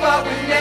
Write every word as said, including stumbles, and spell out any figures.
what we need.